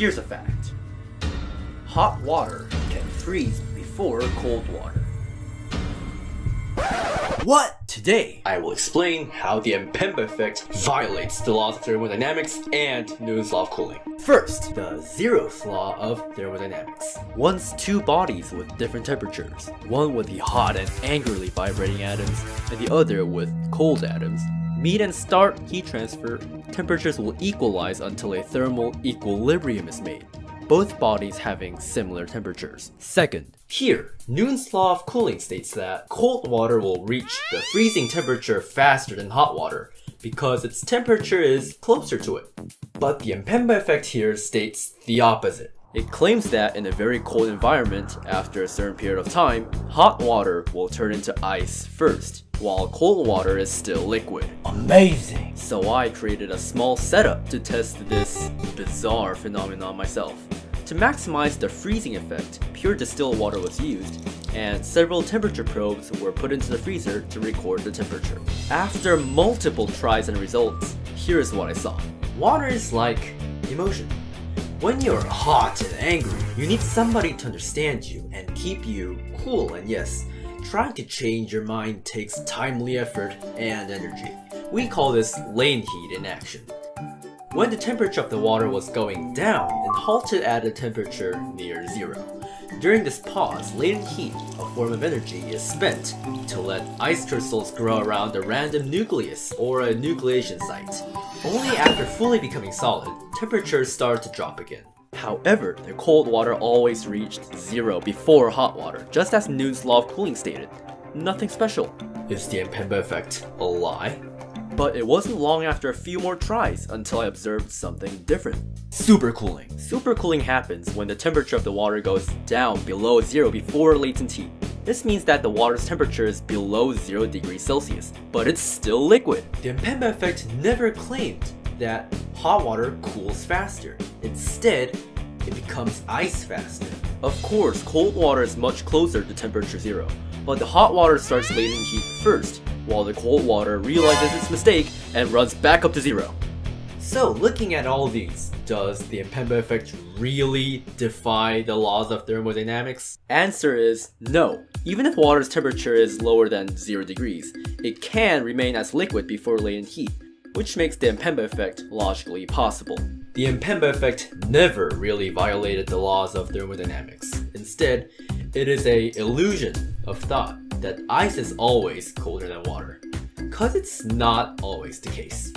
Here's a fact. Hot water can freeze before cold water. What? Today, I will explain how the Mpemba effect violates the laws of thermodynamics and Newton's law of cooling. First, the zeroth law of thermodynamics. Once two bodies with different temperatures, one with the hot and angrily vibrating atoms, and the other with cold atoms, meet and start heat transfer, temperatures will equalize until a thermal equilibrium is made, both bodies having similar temperatures. Second, here, Newton's law of cooling states that cold water will reach the freezing temperature faster than hot water because its temperature is closer to it. But the Mpemba effect here states the opposite. It claims that in a very cold environment, after a certain period of time, hot water will turn into ice first, while cold water is still liquid. Amazing! So I created a small setup to test this bizarre phenomenon myself. To maximize the freezing effect, pure distilled water was used, and several temperature probes were put into the freezer to record the temperature. After multiple tries and results, here's what I saw. Water is like emotion. When you're hot and angry, you need somebody to understand you and keep you cool, and yes, trying to change your mind takes timely effort and energy. We call this lane heat in action. When the temperature of the water was going down, it halted at a temperature near zero. During this pause, latent heat, a form of energy, is spent to let ice crystals grow around a random nucleus or a nucleation site. Only after fully becoming solid, temperatures start to drop again. However, the cold water always reached zero before hot water, just as Newton's law of cooling stated. Nothing special. Is the Mpemba effect a lie? But it wasn't long after a few more tries until I observed something different. Supercooling. Supercooling happens when the temperature of the water goes down below zero before latent heat. This means that the water's temperature is below 0 degrees Celsius, but it's still liquid. The Mpemba effect never claimed that hot water cools faster. Instead, it becomes ice faster. Of course, cold water is much closer to temperature zero, but the hot water starts latent heat first, while the cold water realizes its mistake and runs back up to zero. So looking at all these, does the Mpemba effect really defy the laws of thermodynamics? Answer is no. Even if water's temperature is lower than 0 degrees, it can remain as liquid before latent heat, which makes the Mpemba effect logically possible. The Mpemba effect never really violated the laws of thermodynamics. Instead, it is an illusion of thought that ice is always colder than water, 'cause it's not always the case.